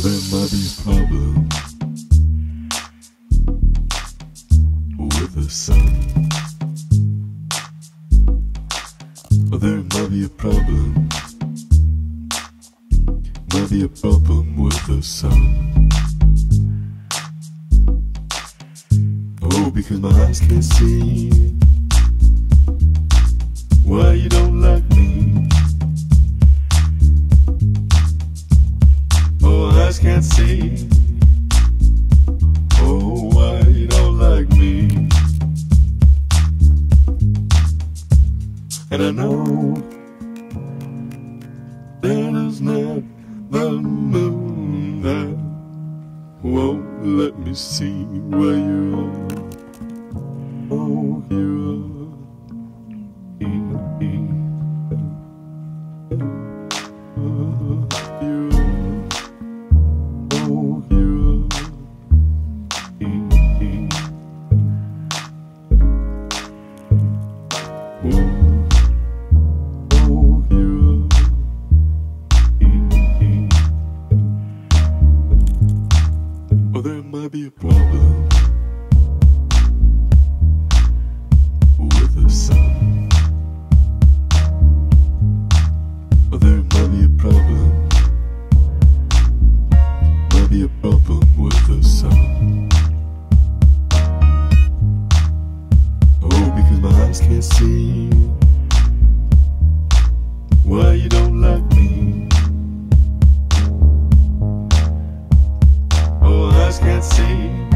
but that might be his problem with the sun. There might be a problem, might be a problem with the sun. Oh, because my eyes can't see why you don't like me. Oh, eyes can't see, oh, why you don't like me. And I know that it's not the moon that won't let me see where you are. Oh, you are. Oh, there might be a problem with the sun. Oh, there might be a problem with the sun. Oh, because my eyes can't see why you don't like me. Can't see.